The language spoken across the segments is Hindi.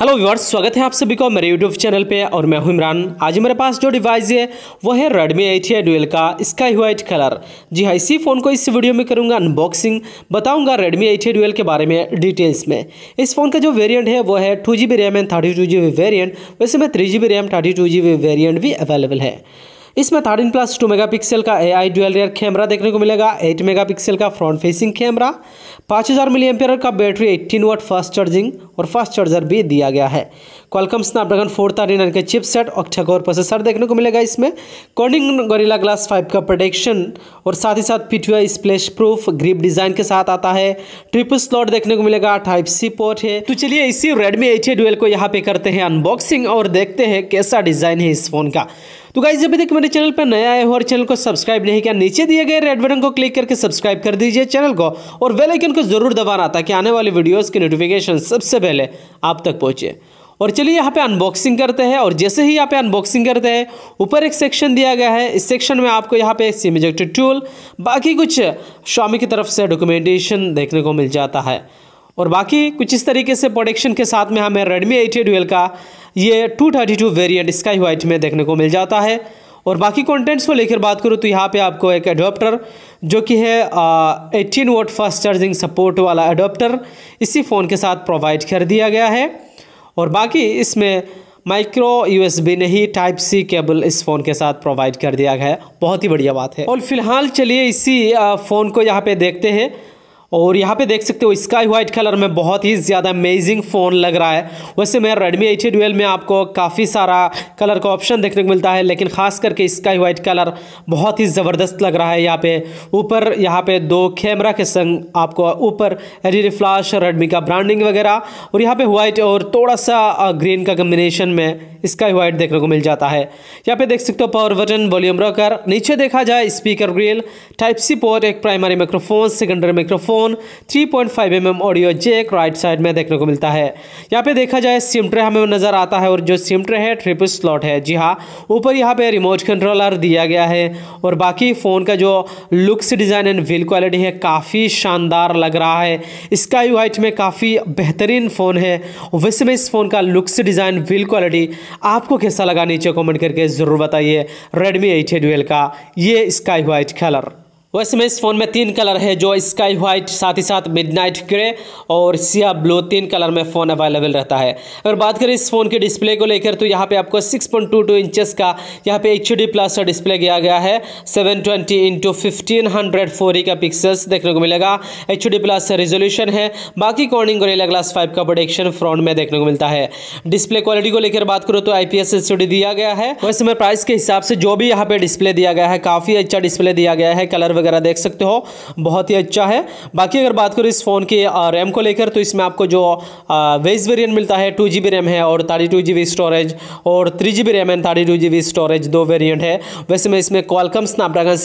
हेलो व्यूअर्स, स्वागत है आप सभी को मेरे यूट्यूब चैनल पे और मैं हूं इमरान। आज मेरे पास जो डिवाइस है वो है रेडमी 8A Dual का स्काई वाइट कलर। जी हाँ, इसी फ़ोन को इस वीडियो में करूंगा अनबॉक्सिंग, बताऊंगा रेडमी 8A Dual के बारे में डिटेल्स में। इस फ़ोन का जो वेरिएंट है वो है 2GB RAM and 32GB variant. वैसे में 3GB रैम 32GB वेरियंट भी अवेलेबल है। इसमें 13+2 मेगापिक्सल का AI डुअल रियर कैमरा देखने को मिलेगा, 8 मेगापिक्सल का फ्रंट फेसिंग कैमरा, 5000 mAh का बैटरी, 18W फास्ट चार्जिंग और फास्ट चार्जर भी दिया गया है। क्वालकॉम स्नैपड्रैगन 439 का चिपसेट, ऑक्टा-कोर प्रोसेसर देखने को मिलेगा। इसमें कॉर्निंग गोरिल्ला ग्लास 5 का प्रोटेक्शन और साथ ही साथ PTY splash proof grip design के साथ आता है। ट्रिपल स्लॉट देखने को मिलेगा, Type-C पोर्ट है। तो चलिए इसी रेडमी 8A Dual को यहाँ पे करते हैं अनबॉक्सिंग और देखते हैं कैसा डिज़ाइन है इस फ़ोन का। तो गाइस, जब तक मेरे चैनल पर नया आए हो और चैनल को सब्सक्राइब नहीं किया, नीचे दिए गए रेड बटन को क्लिक करके सब्सक्राइब कर दीजिए चैनल को और बेल आइकन को जरूर दबाना ताकि आने वाली वीडियोस की नोटिफिकेशन सबसे पहले आप तक पहुंचे। और चलिए यहाँ पे अनबॉक्सिंग करते हैं। और जैसे ही यहाँ पे अनबॉक्सिंग करते हैं, ऊपर एक सेक्शन दिया गया है। इस सेक्शन में आपको यहाँ पे सिम इजेक्टर टूल, बाकी कुछ शाओमी की तरफ से डॉक्यूमेंटेशन देखने को मिल जाता है और बाकी कुछ इस तरीके से प्रोटेक्शन के साथ में हमें रेडमी 8A Dual का ये 232 वेरिएंट स्काई वाइट में देखने को मिल जाता है। और बाकी कंटेंट्स को लेकर बात करूँ तो यहाँ पे आपको एक एडाप्टर जो कि है 18W फास्ट चार्जिंग सपोर्ट वाला एडाप्टर इसी फ़ोन के साथ प्रोवाइड कर दिया गया है। और बाकी इसमें माइक्रो USB नहीं, Type-C केबल इस फ़ोन के साथ प्रोवाइड कर दिया गया है। बहुत ही बढ़िया बात है। और फिलहाल चलिए इसी फ़ोन को यहाँ पर देखते हैं। और यहाँ पे देख सकते हो स्काई वाइट कलर में बहुत ही ज़्यादा अमेजिंग फ़ोन लग रहा है। वैसे मैं रेडमी 8A Dual में आपको काफ़ी सारा कलर का ऑप्शन देखने को मिलता है, लेकिन ख़ास करके स्काई वाइट कलर बहुत ही ज़बरदस्त लग रहा है। यहाँ पे ऊपर यहाँ पे दो कैमरा के संग आपको ऊपर एलईडी फ्लैश, रेडमी का ब्रांडिंग वगैरह और यहाँ पर वाइट और थोड़ा सा ग्रीन का कम्बिनेशन में स्काई वाइट देखने को मिल जाता है। यहाँ पर देख सकते हो पावर बटन, वॉल्यूम रॉकर, नीचे देखा जाए स्पीकर ग्रिल, Type-C पोर्ट, एक primary microphone, secondary microphone, 3.5mm audio jack right side में देखने को मिलता है। यहाँ पे देखा जाए सिम ट्रे हमें नजर आता है और जो सिम ट्रे है ट्रिपल स्लॉट है। जी हाँ, ऊपर यहाँ पे रिमोट कंट्रोलर दिया गया है। और बाकी फ़ोन का जो looks, design and build quality है काफ़ी शानदार लग रहा है। स्काई वाइट में काफ़ी बेहतरीन फ़ोन है। वैसे में इस फ़ोन का लुक्स, डिज़ाइन, बिल्ड क्वालिटी आपको कैसा लगा नीचे कॉमेंट करके ज़रूर बताइए। रेडमी 8A Dual का ये स्काई वाइट कलर। वैसे में इस फ़ोन में 3 कलर है, जो स्काई वाइट, साथ ही साथ मिडनाइट ग्रे और सिया ब्लू, 3 कलर में फ़ोन अवेलेबल रहता है। अगर बात करें इस फ़ोन के डिस्प्ले को लेकर तो यहाँ पे आपको 6.22 इंचेस का यहाँ पे HD+ का डिस्प्ले दिया गया है। 720x1540 का पिक्सल्स देखने को मिलेगा, HD+ रेजोल्यूशन है। बाकी कॉर्निंग गोरिल्ला ग्लास 5 का प्रोटेक्शन फ्रंट में देखने को मिलता है। डिस्प्ले क्वालिटी को लेकर बात करो तो IPS LCD दिया गया है। वैसे में प्राइस के हिसाब से जो भी यहाँ पर डिस्प्ले दिया गया है काफ़ी अच्छा डिस्प्ले दिया गया है, कलर वगैरह देख सकते हो, बहुत ही अच्छा है। बाकी अगर बात करो इस फ़ोन की रैम को लेकर तो इसमें आपको जो बेस वेरिएंट मिलता है 2GB रैम है और 32GB स्टोरेज और 3GB RAM and 32GB storage, 2 variant है। वैसे में इसमें Qualcomm Snapdragon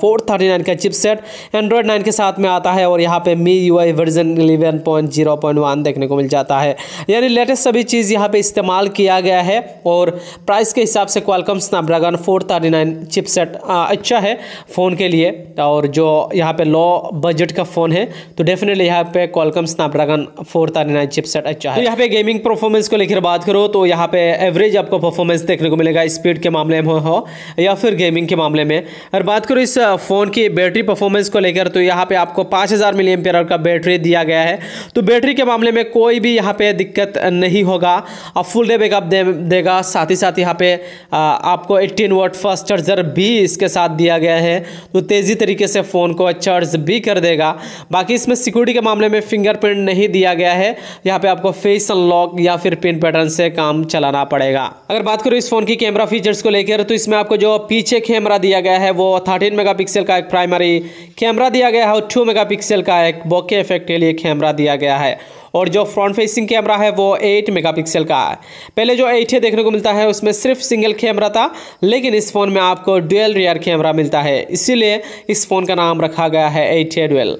439 का चिपसेट Android 9 के साथ में आता है और यहाँ पे MIUI वर्जन 11.0.1 देखने को मिल जाता है, यानी लेटेस्ट सभी चीज़ यहाँ पे इस्तेमाल किया गया है। और प्राइस के हिसाब से Qualcomm Snapdragon 439 चिपसेट अच्छा है फ़ोन के लिए। और जो यहाँ पे लो बजट का फ़ोन है तो डेफिनेटली यहाँ पे Qualcomm Snapdragon 439 चिपसेट अच्छा है। तो यहाँ पे गेमिंग परफॉर्मेंस को लेकर बात करो तो यहाँ पे एवरेज आपको परफॉर्मेंस देखने को मिलेगा, स्पीड के मामले में हो या फिर गेमिंग के मामले में। अगर बात करो इस फ़ोन की बैटरी परफॉर्मेंस को लेकर तो यहाँ पे आपको 5000 mAh का बैटरी दिया गया है। तो बैटरी के मामले में कोई भी यहाँ पर दिक्कत नहीं होगा, आप फुल डे बैकअप देगा। साथ ही साथ यहाँ पे आपको 18W फास्ट चार्जर भी इसके साथ दिया गया है, तो तेज़ी तरीके से फ़ोन को चार्ज भी कर देगा। बाकी इसमें सिक्योरिटी के मामले में फिंगरप्रिंट नहीं दिया गया है, यहाँ पे आपको फेस अनलॉक या फिर पिन पैटर्न से काम चलाना पड़ेगा। अगर बात करूँ इस फ़ोन की कैमरा फीचर्स को लेकर तो इसमें आपको जो पीछे कैमरा दिया गया है वो 13 मेगापिक्सल का एक प्राइमरी कैमरा दिया गया है और 2 मेगापिक्सल का एक बokeh इफेक्ट के लिए कैमरा दिया गया है। और जो फ्रंट फेसिंग कैमरा है वो 8 मेगापिक्सल का है। पहले जो 8A देखने को मिलता है उसमें सिर्फ सिंगल कैमरा था, लेकिन इस फ़ोन में आपको डुअल रियर कैमरा मिलता है, इसीलिए इस फ़ोन का नाम रखा गया है 8A Dual।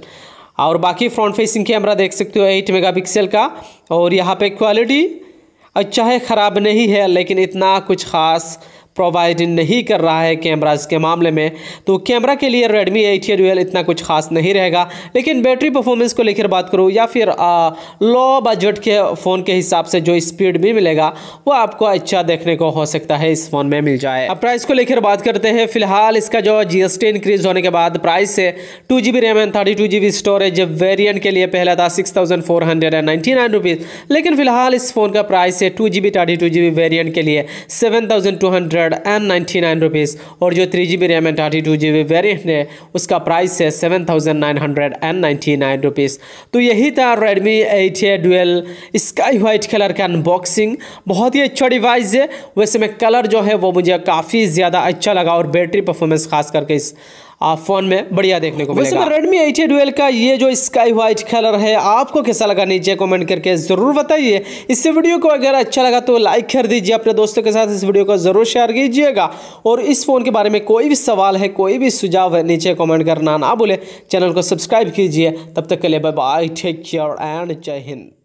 और बाकी फ्रंट फेसिंग कैमरा देख सकते हो 8 मेगापिक्सल का। और यहाँ पे क्वालिटी अच्छा है, ख़राब नहीं है, लेकिन इतना कुछ ख़ास प्रोवाइड नहीं कर रहा है कैमराज के मामले में। तो कैमरा के लिए Redmi 8A Dual इतना कुछ खास नहीं रहेगा, लेकिन बैटरी परफॉर्मेंस को लेकर बात करूँ या फिर लो बजट के फ़ोन के हिसाब से जो स्पीड भी मिलेगा वो आपको अच्छा देखने को हो सकता है इस फ़ोन में मिल जाए। अब प्राइस को लेकर बात करते हैं। फिलहाल इसका जो GST इंक्रीज होने के बाद प्राइस है 2GB RAM and 32GB storage variant के लिए पहला था 6499 रुपीज़, लेकिन फिलहाल इस फ़ोन का प्राइस है 2GB 32GB वेरिएंट के लिए 7299 रुपीज़ और जो 3GB RAM and 32GB variant है उसका प्राइस है 7999 रुपीज़। तो यही था Redmi 8A Dual sky white colour का अनबॉक्सिंग। बहुत ही अच्छा डिवाइस है, वैसे में कलर जो है वो मुझे काफ़ी ज़्यादा अच्छा लगा और बैटरी परफॉर्मेंस खास करके इस फ़ोन में बढ़िया देखने को मिलेगा। वैसे Redmi 8A Dual का ये जो स्काई वाइट कलर है आपको कैसा लगा नीचे कमेंट करके ज़रूर बताइए। इस वीडियो को अगर अच्छा लगा तो लाइक कर दीजिए, अपने दोस्तों के साथ इस वीडियो को ज़रूर शेयर कीजिएगा और इस फ़ोन के बारे में कोई भी सवाल है, कोई भी सुझाव है नीचे कमेंट करना ना भूलें। चैनल को सब्सक्राइब कीजिए। तब तक के लिए bye bye, take care and जय हिंद।